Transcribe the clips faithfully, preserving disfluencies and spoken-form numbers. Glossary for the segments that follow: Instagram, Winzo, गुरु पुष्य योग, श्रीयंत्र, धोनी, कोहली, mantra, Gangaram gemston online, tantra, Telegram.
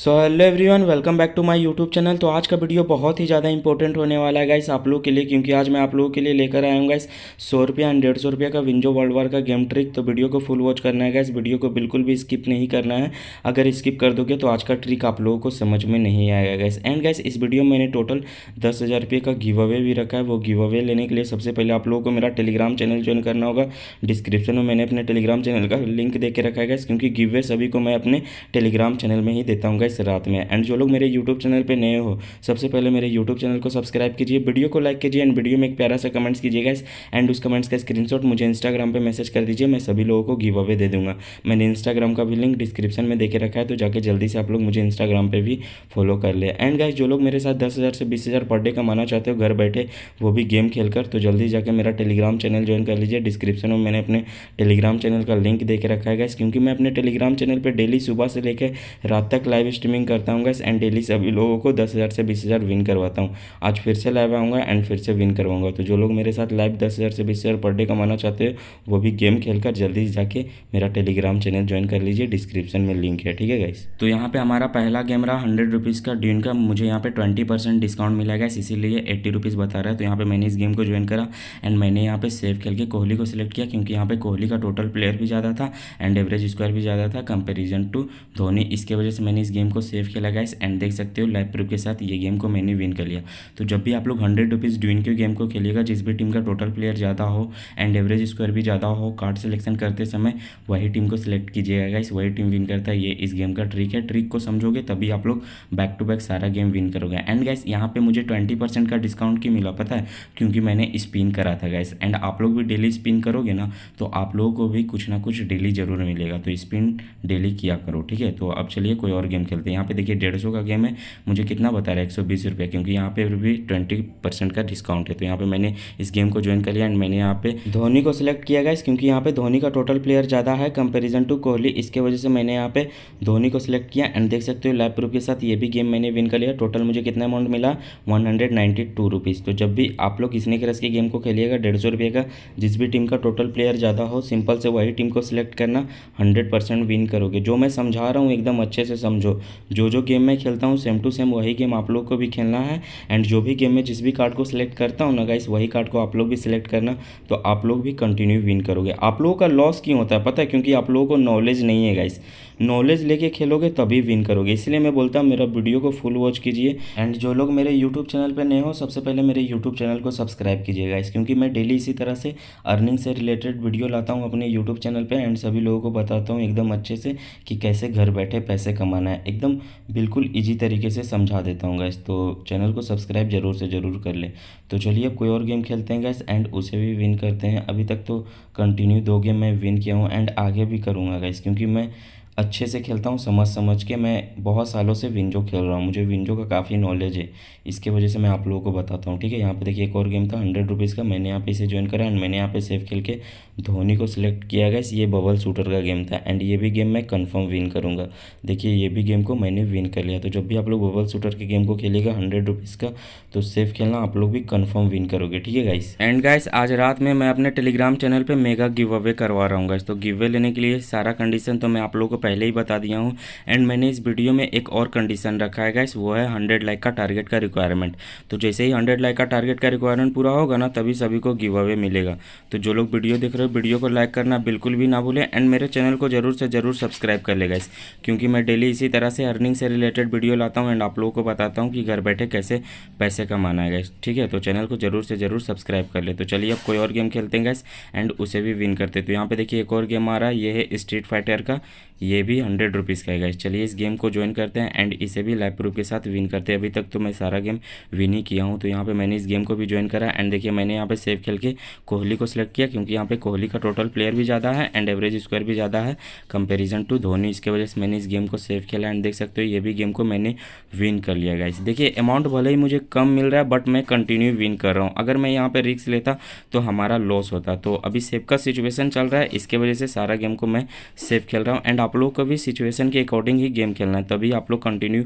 So hello everyone, welcome back to my YouTube channel. तो आज का वीडियो बहुत ही ज़्यादा इंपॉर्टेंट होने वाला है गाइस आप लोग के लिए, क्योंकि आज मैं आप लोगों के लिए लेकर आया हूँ गाइस सौ रुपया एंड डेढ़ सौ रुपया का विंजो वर्ल्ड वार का गेम ट्रिक। तो वीडियो को फुल वॉच करना है गाइस, वीडियो को बिल्कुल भी स्किप नहीं करना है। अगर स्किप कर दोगे तो आज का ट्रिक आप लोगों को समझ में नहीं आएगा गाइस। एंड गाइस इस वीडियो में मैंने टोटल दस हज़ार रुपये का गिव अवे भी रखा है। वो गिव अवे लेने के लिए सबसे पहले आप लोगों को मेरा टेलीग्राम चैनल ज्वाइन करना होगा। डिस्क्रिप्शन में मैंने अपने टेलीग्राम चैनल का लिंक दे के रखा है गाइस, क्योंकि गिव अवे सभी को मैं अपने टेलीग्राम चैनल में ही देता हूँ इस रात में। एंड जो लोग मेरे यूट्यूब चैनल पे नए हो, सबसे पहले मेरे यूट्यूब चैनल को सब्सक्राइब कीजिए, वीडियो को लाइक कीजिए एंड वीडियो में एक प्यारा सा कमेंट्स कीजिए गाइस। एंड उस कमेंट्स का स्क्रीनशॉट मुझे इंस्टाग्राम पे मैसेज कर दीजिए, मैं सभी लोगों को गिव अवे दे दूंगा। मैंने इंस्टाग्राम का भी लिंक डिस्क्रिप्शन में देके रखा है, तो जाके जल्दी से आप लोग मुझे इंस्टाग्राम पर भी फॉलो कर ले। एंड गाइस जो लोग मेरे साथ दस हज़ार से बीस हज़ार पर डे कमाना चाहते हो घर बैठे, वो भी गेम खेल कर, तो जल्दी जाकर मेरा टेलीग्राम चैनल ज्वाइन कर लीजिए। डिस्क्रिप्शन में मैंने अपने टेलीग्राम चैनल का लिंक देके रखा है गाइस, क्योंकि मैं अपने टेलीग्राम चैनल पर डेली सुबह से लेकर रात तक लाइव स्ट्रीमिंग करता हूँ गाइस। एंड डेली सभी लोगों को दस हज़ार से बीस हज़ार विन करवाता हूँ। आज फिर से लाइव आऊँगा एंड फिर से विन करवाऊंगा। तो जो लोग मेरे साथ लाइव दस हज़ार से बीस हज़ार पर डे कमाना चाहते हो, वो भी गेम खेलकर जल्दी जाके मेरा टेलीग्राम चैनल ज्वाइन कर लीजिए। डिस्क्रिप्शन में लिंक है, ठीक है गाइस। तो यहाँ पे हमारा पहला गेम रहा हंड्रेड रुपीज़ का ड्यून का। मुझे यहाँ पे ट्वेंटी परसेंट डिस्काउंट मिला गाइस, इसीलिए एट्टी रुपीज़ बता रहा है। तो यहाँ पर मैंने इस गेम को ज्वाइन करा एंड मैंने यहाँ पे सेफ खेल के कोहली को सिलेक्ट किया, क्योंकि यहाँ पे कोहली का टोटल प्लेयर भी ज़्यादा था एंड एवरेज स्क्वायर भी ज़्यादा था कंपेरिजन टू धोनी। इसके वजह से मैंने इस गेम को सेफ खेला गाइस। एंड देख सकते हो लाइव प्रूफ के साथ ये गेम को मैंने विन कर लिया। तो जब भी आप लोग हंड्रेड रुपीज़ ड्यून के गेम को खेलिएगा, जिस भी टीम का टोटल प्लेयर ज़्यादा हो एंड एवरेज स्क्वायर भी ज़्यादा हो, कार्ड सिलेक्शन करते समय वही टीम को सिलेक्ट कीजिएगा गाइस, वही टीम विन करता है। ये इस गेम का ट्रिक है। ट्रिक को समझोगे तभी आप लोग बैक टू बैक सारा गेम विन करोगे। एंड गाइस यहाँ पर मुझे ट्वेंटी परसेंट का डिस्काउंट क्यों मिला पता है? क्योंकि मैंने स्पिन करा था गाइस। एंड आप लोग भी डेली स्पिन करोगे ना, तो आप लोगों को भी कुछ ना कुछ डेली ज़रूर मिलेगा। तो स्पिन डेली किया करो, ठीक है। तो अब चलिए कोई और गेम खेलते हैं। यहाँ पे देखिए डेढ़ सौ का गेम है, मुझे कितना बता रहा है? एक सौ बीस रुपये, क्योंकि यहाँ पे भी ट्वेंटी परसेंट का डिस्काउंट है। तो यहाँ पे मैंने इस गेम को ज्वाइन कर लिया एंड मैंने यहाँ पे धोनी को सिलेक्ट किया गाइस, क्योंकि यहाँ पे धोनी का टोटल प्लेयर ज़्यादा है कंपेरिजन टू कोहली। इसके वजह से मैंने यहाँ पे धोनी को सिलेक्ट किया एंड देख सकते हो लाइव प्रूफ के साथ ये भी गेम मैंने विन कर लिया। टोटल मुझे कितना अमाउंट मिला? One hundred ninety two rupees. तो जब भी आप लोग स्नेक रश के गेम को खेलिएगा डेढ़ सौ रुपये का, जिस भी टीम का टोटल प्लेयर ज़्यादा हो, सिंपल से वही टीम को सिलेक्ट करना, हंड्रेड परसेंट विन करोगे। जो मैं समझा रहा हूँ एकदम अच्छे से समझो। जो जो गेम मैं खेलता हूँ सेम टू सेम वही गेम आप लोग को भी खेलना है। एंड जो भी गेम में जिस भी कार्ड को सिलेक्ट करता हूँ ना गाइस, वही कार्ड को आप लोग भी सिलेक्ट करना, तो आप लोग भी कंटिन्यू विन करोगे। आप लोगों का लॉस क्यों होता है पता है? क्योंकि आप लोगों को नॉलेज नहीं है गाइस। नॉलेज लेके खेलोगे तभी विन करोगे, इसलिए मैं बोलता हूँ मेरा वीडियो को फुल वॉच कीजिए। एंड जो लोग मेरे यूट्यूब चैनल पर नए हो, सबसे पहले मेरे यूट्यूब चैनल को सब्सक्राइब कीजिए गाइस, क्योंकि मैं डेली इसी तरह से अर्निंग से रिलेटेड वीडियो लाता हूँ अपने यूट्यूब चैनल पर। एंड सभी लोगों को बताता हूँ एकदम अच्छे से कि कैसे घर बैठे पैसे कमाना है, एकदम बिल्कुल इजी तरीके से समझा देता हूँ गाइस। तो चैनल को सब्सक्राइब ज़रूर से ज़रूर कर ले। तो चलिए अब कोई और गेम खेलते हैं गाइस एंड उसे भी विन करते हैं। अभी तक तो कंटिन्यू दो गेम मैं विन किया हूँ एंड आगे भी करूँगा गाइस, क्योंकि मैं अच्छे से खेलता हूँ समझ समझ के। मैं बहुत सालों से विंजो खेल रहा हूँ, मुझे विंजो का काफ़ी नॉलेज है, इसके वजह से मैं आप लोगों को बताता हूँ, ठीक है। यहाँ पे देखिए एक और गेम था हंड्रेड रुपीज़ का, मैंने यहाँ पे इसे ज्वाइन करा एंड मैंने यहाँ पे सेफ खेल के धोनी को सिलेक्ट किया गया। ये बबल शूटर का गेम था एंड ये भी गेम मैं कन्फर्म विन करूँगा। देखिए ये भी गेम को मैंने विन कर लिया। तो जब भी आप लोग बबल शूटर के गेम को खेलेगा हंड्रेड रुपीज़ का, तो सेफ खेलना, आप लोग भी कन्फर्म विन करोगे, ठीक है गाइस। एंड गाइस आज रात में मैं अपने टेलीग्राम चैनल पर मेगा गिव अवे करवा रहा हूँ गाइस। तो गिव अवे लेने के लिए सारा कंडीशन तो मैं आप लोगों को पहले ही बता दिया हूँ। एंड मैंने इस वीडियो में एक और कंडीशन रखा है गाइस, वो है हंड्रेड लाइक का टारगेट का रिक्वायरमेंट। तो जैसे ही हंड्रेड लाइक का टारगेट का रिक्वायरमेंट पूरा होगा ना, तभी सभी को गिव अवे मिलेगा। तो जो लोग वीडियो देख रहे हो, वीडियो को लाइक करना बिल्कुल भी ना भूलें एंड मेरे चैनल को जरूर से ज़रूर सब्सक्राइब कर ले गाइस, क्योंकि मैं डेली इसी तरह से अर्निंग से रिलेटेड वीडियो लाता हूँ एंड आप लोगों को बताता हूँ कि घर बैठे कैसे पैसे कमाना है गाइस, ठीक है। तो चैनल को जरूर से ज़रूर सब्सक्राइब कर ले। तो चलिए अब कोई और गेम खेलते हैं गाइस एंड उसे भी विन करते हैं। तो यहाँ पर देखिए एक और गेम आ रहा है, ये है स्ट्रीट फाइटर का, ये भी हंड्रेड रुपीज़ का है गाइस। चलिए इस गेम को ज्वाइन करते हैं एंड इसे भी लाइव प्रूफ के साथ विन करते हैं। अभी तक तो मैं सारा गेम विन ही किया हूँ। तो यहाँ पे मैंने इस गेम को भी ज्वाइन करा एंड देखिए मैंने यहाँ पे सेफ खेल के कोहली को सिलेक्ट किया, क्योंकि यहाँ पे कोहली का टोटल प्लेयर भी ज़्यादा है एंड एवरेज स्क्वायर भी ज़्यादा है कंपेरिजन टू धोनी। इसके वजह से मैंने इस गेम को सेफ खेला एंड देख सकते हो ये भी गेम को मैंने विन कर लिया गाइस। देखिए अमाउंट भले ही मुझे कम मिल रहा है, बट मैं कंटिन्यू विन कर रहा हूँ। अगर मैं यहाँ पर रिस्क लेता तो हमारा लॉस होता। तो अभी सेफ का सिचुएसन चल रहा है, इसके वजह से सारा गेम को मैं सेफ खेल रहा हूँ। एंड आप लोग को भी सिचुएशन के अकॉर्डिंग ही गेम खेलना है, तभी आप लोग कंटिन्यू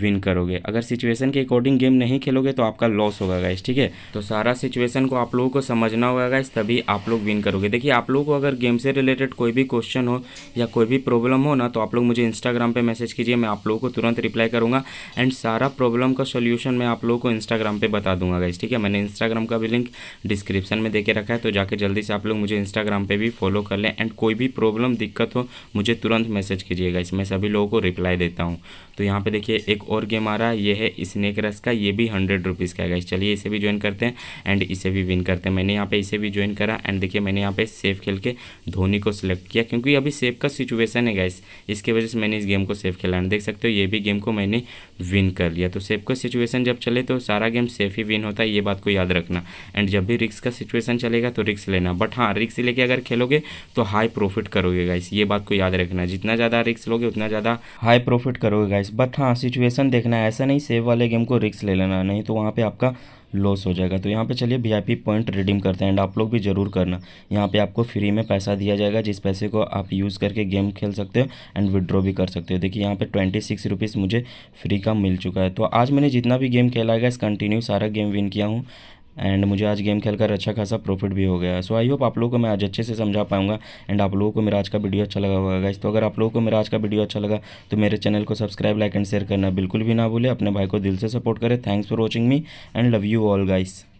विन करोगे। अगर सिचुएशन के अकॉर्डिंग गेम नहीं खेलोगे तो आपका लॉस होगा गाइस, ठीक है। तो सारा सिचुएशन को आप लोगों को समझना होगा गाइस, तभी आप लोग विन करोगे। देखिए आप लोगों को अगर गेम से रिलेटेड कोई भी क्वेश्चन हो या कोई भी प्रॉब्लम हो ना, तो आप लोग मुझे इंस्टाग्राम पे मैसेज कीजिए, मैं आप लोगों को तुरंत रिप्लाई करूँगा एंड सारा प्रॉब्लम का सोल्यूशन मैं आप लोगों को इंस्टाग्राम पर बता दूंगा गाइस, ठीक है। मैंने इंस्टाग्राम का भी लिंक डिस्क्रिप्शन में दे के रखा है, तो जाके जल्दी से आप लोग मुझे इंस्टाग्राम पर भी फॉलो कर लें एंड कोई भी प्रॉब्लम दिक्कत हो मुझे तुरंत मैसेज कीजिएगा, इसमें सभी लोगों को रिप्लाई देता हूँ। तो यहाँ पे देखिए एक और गेम आ रहा है, ये है स्नेक रस का, ये भी हंड्रेड रुपीज़ का है गाइस। चलिए इसे भी ज्वाइन करते हैं एंड इसे भी विन करते हैं। मैंने यहाँ पे इसे भी ज्वाइन करा एंड देखिए मैंने यहाँ पे सेफ खेल के धोनी को सिलेक्ट किया, क्योंकि अभी सेफ का सिचुएशन है गाइस, इसके वजह से मैंने इस गेम को सेफ खेला एंड देख सकते हो ये भी गेम को मैंने विन कर लिया। तो सेफ का सिचुएशन जब चले तो सारा गेम सेफ ही विन होता है, ये बात को याद रखना। एंड जब भी रिस्क का सिचुएसन चलेगा तो रिस्क लेना, बट हाँ रिस्क लेके अगर खेलोगे तो हाई प्रॉफिट करोगे गाइस, ये बात को याद रखना। जितना ज़्यादा रिस्क लोगे उतना ज़्यादा हाई प्रॉफिट करोगे गाइस, बट हाँ सिचुएशन देखना है, ऐसा नहीं सेव वाले गेम को रिस्क ले लेना, नहीं तो वहाँ पे आपका लॉस हो जाएगा। तो यहाँ पे चलिए V I P point redeem करते हैं एंड आप लोग भी ज़रूर करना। यहाँ पे आपको फ्री में पैसा दिया जाएगा, जिस पैसे को आप यूज़ करके गेम खेल सकते हो एंड विड्रॉ भी कर सकते हो। देखिए यहाँ पे ट्वेंटी सिक्स रुपीज़ मुझे फ्री का मिल चुका है। तो आज मैंने जितना भी गेम खेला है इस कंटिन्यू सारा गेम विन किया हूँ एंड मुझे आज गेम खेलकर अच्छा खासा प्रॉफिट भी हो गया। सो आई होप आप लोगों को मैं आज अच्छे से समझा पाऊंगा एंड आप लोगों को मेरा आज का वीडियो अच्छा लगा होगा गाइस। तो अगर आप लोगों को मेरा आज का वीडियो अच्छा लगा तो मेरे चैनल को सब्सक्राइब, लाइक एंड शेयर करना बिल्कुल भी ना भूले। अपने भाई को दिल से सपोर्ट करें। Thanks for watching me and love you all guys.